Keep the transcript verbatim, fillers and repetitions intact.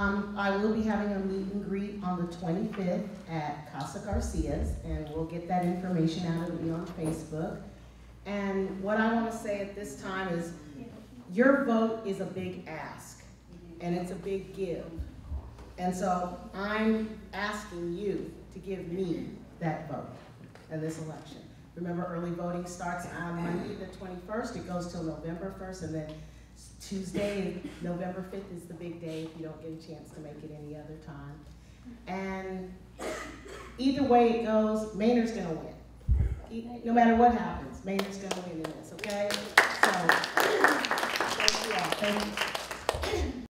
Um, I will be having a meet and greet on the twenty-fifth at Casa Garcia's, and we'll get that information out. It'll be on Facebook. And what I want to say at this time is your vote is a big ask, and it's a big give. And so I'm asking you to give me that vote in this election. Remember, early voting starts on Monday the twenty-first. It goes till November first, and then Tuesday, November fifth is the big day if you don't get a chance to make it any other time. And either way it goes, Manor's gonna win. No matter what happens, Manor's gonna win in this, okay? So, thank you all. Thank you.